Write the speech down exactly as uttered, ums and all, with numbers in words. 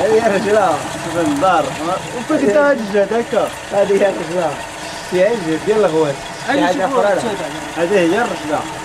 هذه رجلها في الدار وفيك تهجد هكا. هذه هي الرجلة، السياج ديال الغوات. هذه هي الرجلة.